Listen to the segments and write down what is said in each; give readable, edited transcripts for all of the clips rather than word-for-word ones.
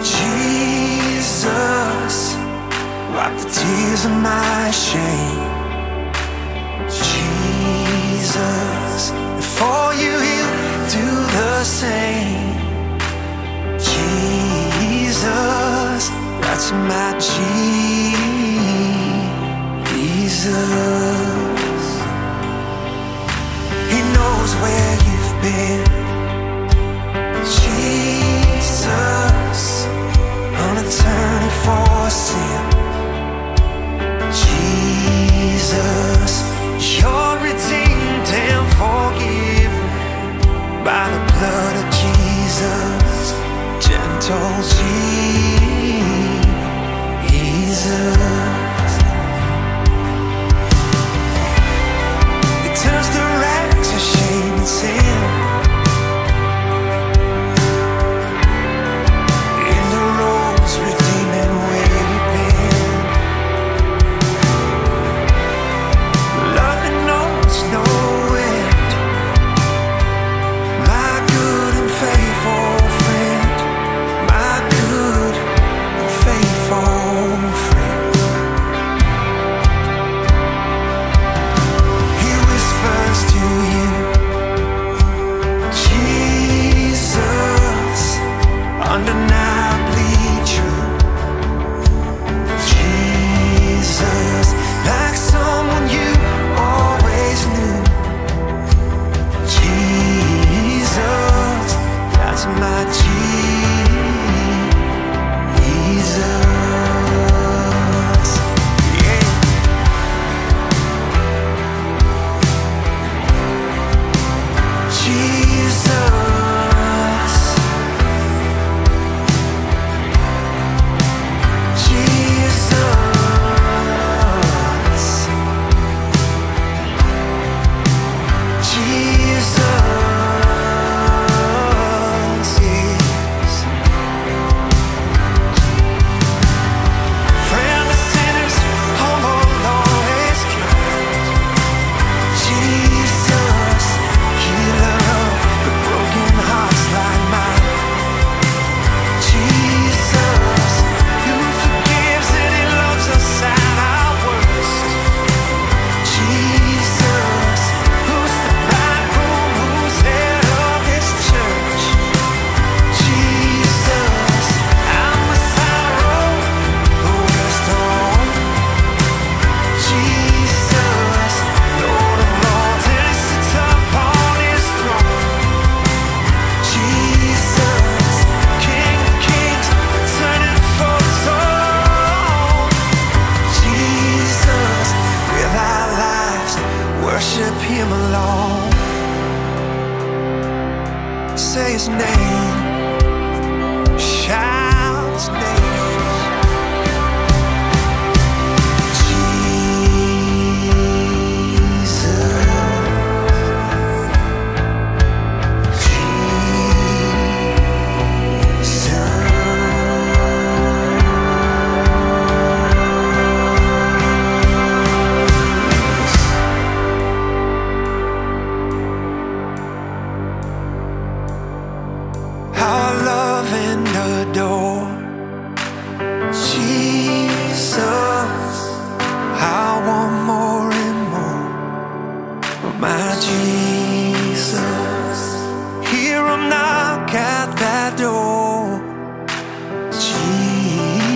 Jesus, wipe the tears of my shame. Jesus, for you he'll do the same. Jesus, that's my Jesus. He knows where you've been. Jesus, an attorney for sin. Jesus, you're redeemed and forgiven by the blood of Jesus. Gentle Jesus, he turns the wrath to shame and sin.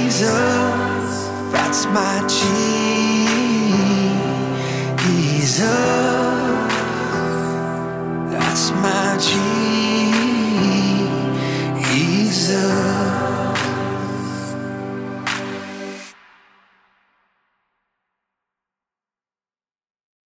Jesus, that's my Jesus.